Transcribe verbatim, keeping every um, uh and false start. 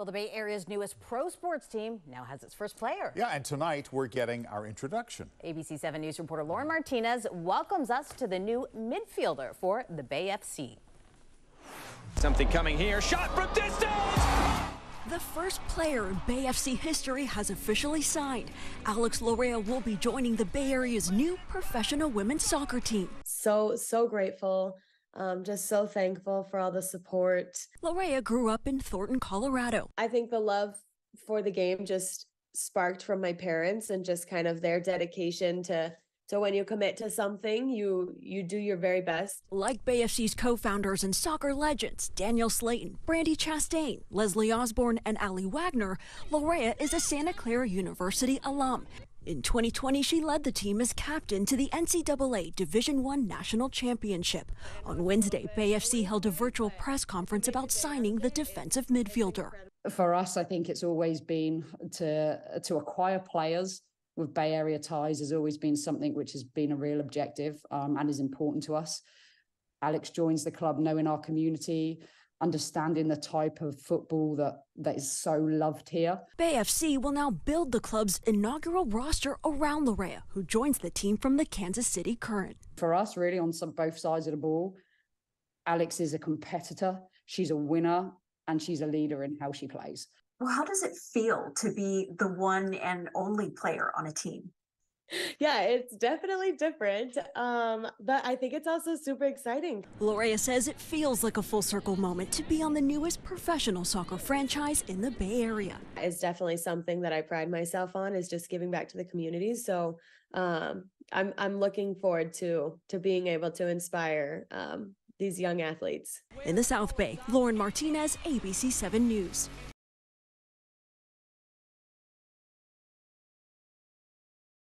Well, the Bay Area's newest pro sports team now has its first player. Yeah, and tonight we're getting our introduction. A B C seven News reporter Lauren Martinez welcomes us to the new midfielder for the Bay F C. Something coming here. Shot from distance! The first player in Bay F C history has officially signed. Alex Loera will be joining the Bay Area's new professional women's soccer team. So, so grateful. Um, just so thankful for all the support. Loera grew up in Thornton, Colorado. I think the love for the game just sparked from my parents and just kind of their dedication to So when you commit to something, you you do your very best. Like Bay F C's co-founders and soccer legends, Daniel Slayton, Brandi Chastain, Leslie Osborne, and Ali Wagner, Loera is a Santa Clara University alum. In twenty twenty, she led the team as captain to the N C double A Division one National Championship. On Wednesday, Bay F C held a virtual press conference about signing the defensive midfielder. For us, I think it's always been to, to acquire players with Bay Area ties has always been something which has been a real objective um, and is important to us. Alex joins the club knowing our community, understanding the type of football that, that is so loved here. Bay F C will now build the club's inaugural roster around Loera, who joins the team from the Kansas City Current. For us, really, on some, both sides of the ball, Alex is a competitor, she's a winner, and she's a leader in how she plays. Well, how does it feel to be the one and only player on a team? Yeah, it's definitely different, um, but I think it's also super exciting. Loera says it feels like a full circle moment to be on the newest professional soccer franchise in the Bay Area. It's definitely something that I pride myself on, is just giving back to the community. So um, I'm, I'm looking forward to, to being able to inspire um, these young athletes. In the South Bay, Lauren Martinez, A B C seven News.